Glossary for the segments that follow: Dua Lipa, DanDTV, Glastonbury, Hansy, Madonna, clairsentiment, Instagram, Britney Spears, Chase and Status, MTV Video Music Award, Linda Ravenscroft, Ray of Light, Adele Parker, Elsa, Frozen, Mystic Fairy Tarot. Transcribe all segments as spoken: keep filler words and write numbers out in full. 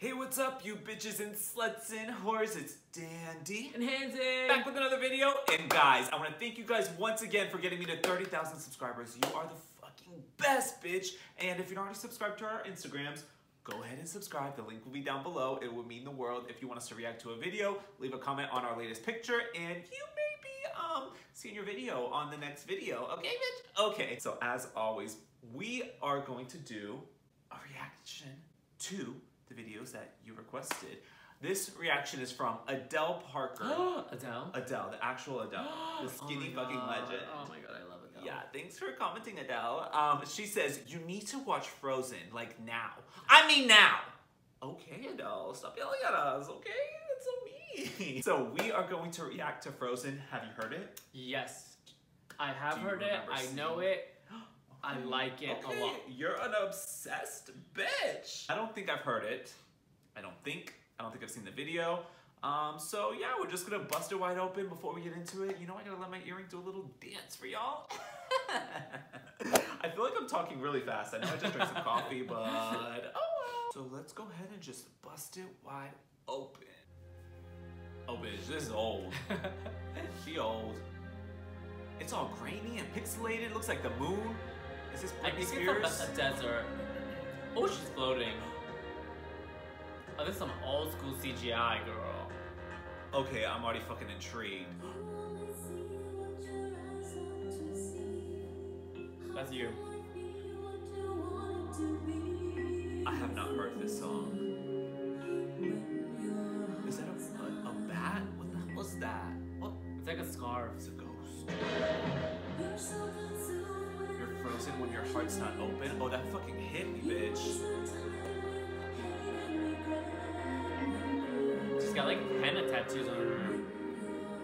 Hey, what's up, you bitches and sluts and whores? It's Dandy and Hansy back with another video. And guys, I want to thank you guys once again for getting me to thirty thousand subscribers. You are the fucking best, bitch. And if you're not already subscribed to our Instagrams, go ahead and subscribe. The link will be down below. It would mean the world. If you want us to react to a video, leave a comment on our latest picture, and you may be um seeing your video on the next video. Okay, bitch? Okay. So as always, we are going to do a reaction to the videos that you requested. This reaction is from Adele Parker. Adele? Adele, the actual Adele. The skinny fucking legend. Oh my god, I love Adele. Yeah, thanks for commenting, Adele. Um, she says, you need to watch Frozen, like now. I mean now! Okay, Adele, stop yelling at us, okay? That's so mean. So we are going to react to Frozen. Have you heard it? Yes, I have heard it, I know it. I like it okay. a lot. You're an obsessed bitch. I don't think I've heard it. I don't think. I don't think I've seen the video. Um, so yeah, we're just gonna bust it wide open before we get into it. You know, I gotta let my earring do a little dance for y'all. I feel like I'm talking really fast. I know I just drank some coffee, but oh well. So let's go ahead and just bust it wide open. Oh bitch, this is old. She old. It's all grainy and pixelated. Looks like the moon. Is this Britney Spears? I think it's a desert. Oh, she's floating. Oh, this is some old school C G I, girl. Okay, I'm already fucking intrigued. That's you. I have not heard this song. Is that a, a, a bat? What the hell is that? What? It's like a scarf. It's a ghost. You're frozen when your heart's not open. Oh, that fucking hit me, bitch. She's got like henna tattoos on her,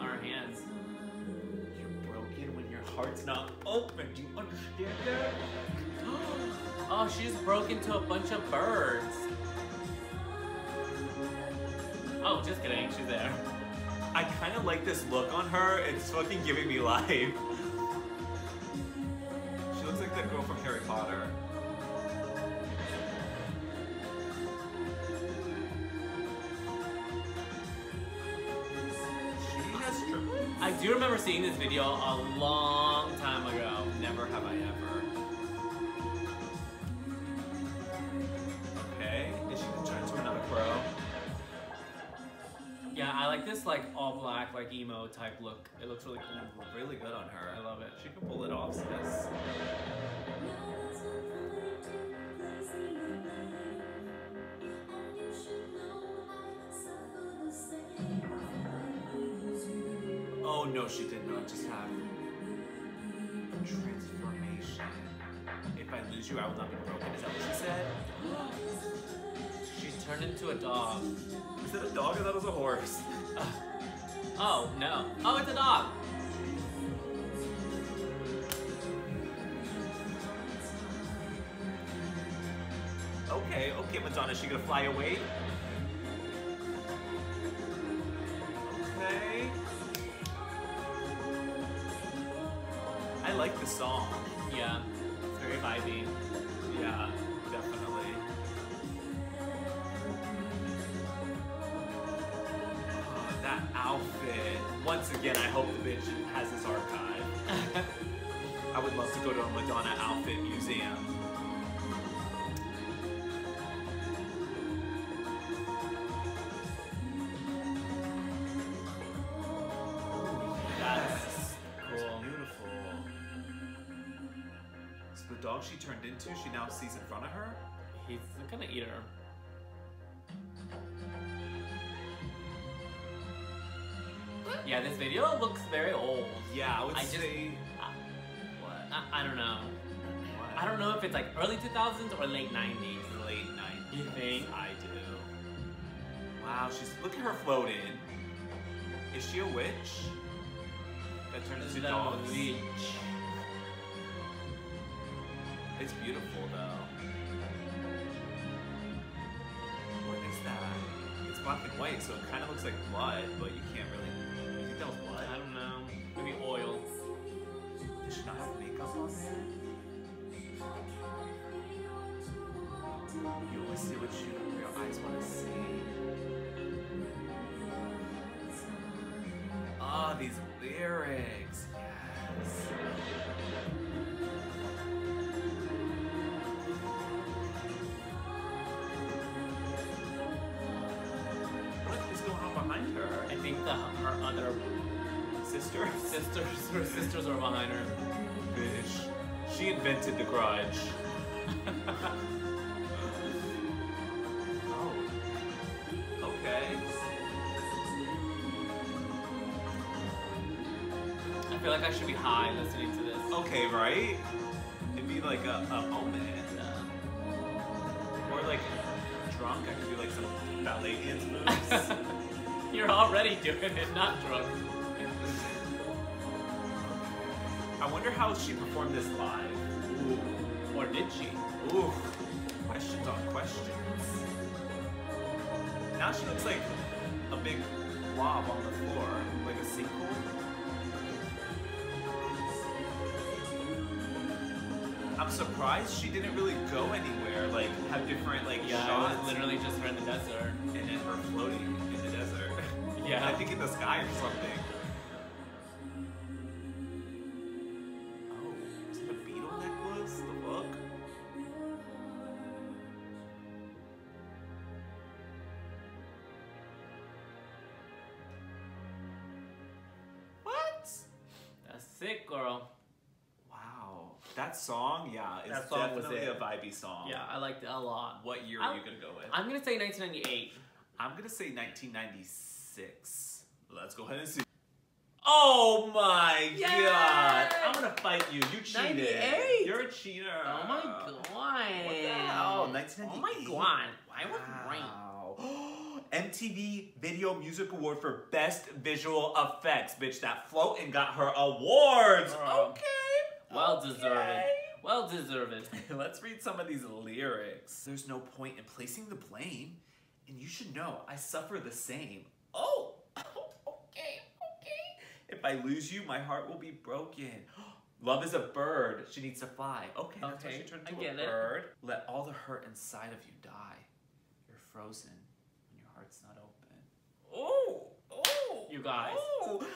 on her hands. You're broken when your heart's not open. Do you understand that? Oh, she's broken to a bunch of birds. Oh, just kidding. She's there. I kind of like this look on her. It's fucking giving me life. Girl from Harry Potter. I do remember seeing this video a long time ago. Never have I ever. Okay, is she gonna turn into another crow? Yeah, I like this like all black, like emo type look. It looks really cool. Really good on her. I love it. She can pull it off, sis. Oh no, she did not just have a transformation. If I lose you, I will not be broken. Is that what she said? She's turned into a dog. Is that a dog or that was a horse? Oh no. Oh, it's a dog! Okay, okay, Madonna, is she gonna fly away? Okay. I like the song. Yeah, it's very vibey. Yeah, definitely. Oh, that outfit. Once again, I hope the bitch has this archive. I would love to go to a Madonna outfit museum. The dog she turned into, she now sees in front of her. He's gonna eat her. Yeah, this video looks very old. Yeah, I would I say. Just, I, what? I, I don't know. What? I don't know if it's like early two thousands or late nineties. Late nineties. You think? I do. Wow, she's look at her floating. Is she a witch? That turns into dogs. Witch. It's beautiful though. What is that? It's black and white, so it kind of looks like blood, but you can't really. You think that was blood? I don't know. Maybe oil. Does she not have makeup on there? You always see what you, your eyes want to see. love these lyrics. Yes. What is going on behind her? I think the, her other sister, sisters, her sisters are behind her. Bitch. She invented the grudge. Oh. Okay. I feel like I should be high listening to this. Okay, right? It'd be like a, a moment. Or like drunk, I could do like some ballet dance moves. You're already doing it, not drunk. I wonder how she performed this live. Ooh. Or did she? Ooh. Questions on questions. Now she looks like a big blob on the floor, like a sinkhole. I'm surprised she didn't really go anywhere, like have different like yeah, shots. It was literally just her in the desert. And then her floating in the desert. Yeah. I think in the sky or something. Sick girl. Wow. That song, yeah, is that song definitely was it. a vibey song. Yeah, I liked it a lot. What year I'm, are you going to go with? I'm going to say nineteen ninety-eight. I'm going to say nineteen ninety-six. Let's go ahead and see. Oh my Yay! God. I'm going to fight you. You cheated. ninety-eight? You're a cheater. Oh my God. What the hell? nineteen ninety-eight. Oh my God. Why was wow. right? M T V Video Music Award for Best Visual Effects. Bitch, that float and got her awards. Girl. Okay. Well okay. deserved. Well deserved. Let's read some of these lyrics. There's no point in placing the blame. And you should know I suffer the same. Oh, okay, okay. If I lose you, my heart will be broken. Love is a bird. She needs to fly. Okay, okay. That's why she turned into a bird. It. Let all the hurt inside of you die. You're frozen. It's not open. Oh, oh, you guys. Oh.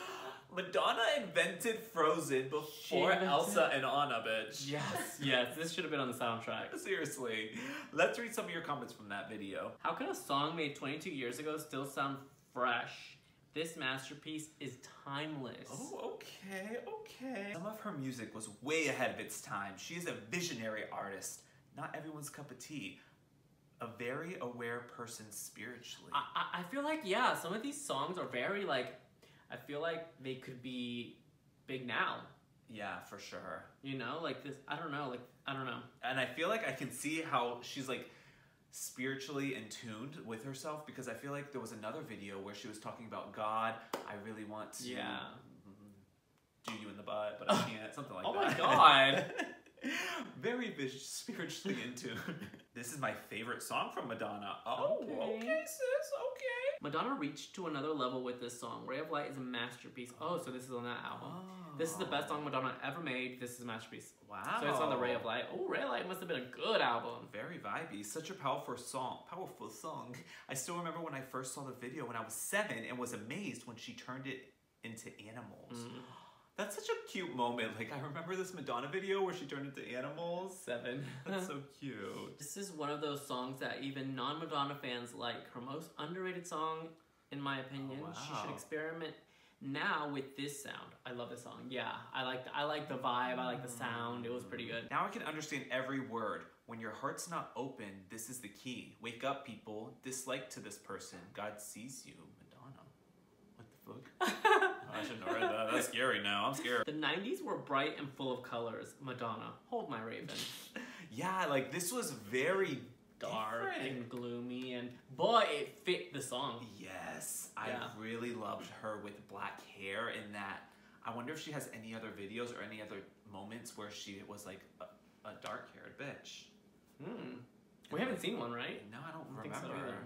Madonna invented Frozen before invented Elsa and Anna, bitch. Yes, yes. This should have been on the soundtrack. Seriously. Let's read some of your comments from that video. How can a song made twenty-two years ago still sound fresh? This masterpiece is timeless. Oh, okay, okay. Some of her music was way ahead of its time. She is a visionary artist. Not everyone's cup of tea. A very aware person spiritually. I, I, I feel like, yeah, some of these songs are very, like, I feel like they could be big now. Yeah, for sure. You know, like this, I don't know, like, I don't know. And I feel like I can see how she's, like, spiritually in tuned with herself, because I feel like there was another video where she was talking about God, I really want to yeah. do you in the butt, but I can't, something like oh that. Oh my God. Very spiritually in tune. This is my favorite song from Madonna. Oh, okay. okay, sis, okay. Madonna reached to another level with this song. Ray of Light is a masterpiece. Oh, so this is on that album. Oh. This is the best song Madonna ever made. This is a masterpiece. Wow. So it's on the Ray of Light. Oh, Ray of Light must have been a good album. Very vibey. Such a powerful song. Powerful song. I still remember when I first saw the video when I was seven and was amazed when she turned it into animals. Mm. That's such a cute moment. Like, I remember this Madonna video where she turned into animals. Seven. That's so cute. This is one of those songs that even non-Madonna fans like. Her most underrated song, in my opinion. Oh, wow. She should experiment now with this sound. I love this song. Yeah, I like the, I like the vibe. I like the sound. It was pretty good. Now I can understand every word. When your heart's not open, this is the key. Wake up, people. Dislike to this person. God sees you. Madonna. What the fuck? I shouldn't have read that. That's scary now. I'm scared. The nineties were bright and full of colors. Madonna, hold my raven. Yeah, like this was very dark different. and gloomy, and boy, it fit the song. Yes, yeah. I really loved her with black hair in that. I wonder if she has any other videos or any other moments where she was like a, a dark-haired bitch. Hmm. We and haven't like, seen one, right? No, I don't, I don't remember. Think so.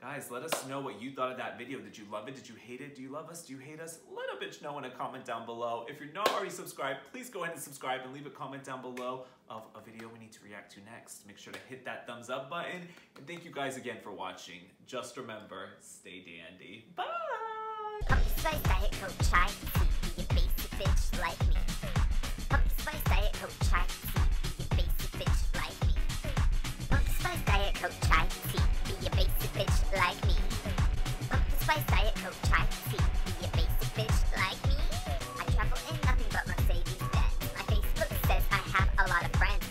Guys, let us know what you thought of that video. Did you love it? Did you hate it? Do you love us? Do you hate us? Let a bitch know in a comment down below. If you're not already subscribed, please go ahead and subscribe and leave a comment down below of a video we need to react to next. Make sure to hit that thumbs up button. And thank you guys again for watching. Just remember, stay dandy. Bye! Spice Diet Coke Chai Tea, be a basic bitch like me. Pumpkin Spice Diet Coke Chai Tea, be a basic bitch like me. Pumpkin Spice Diet Coke Chai Tea, be a basic bitch like me. Pumpkin Spice Diet Coke Chai Tea.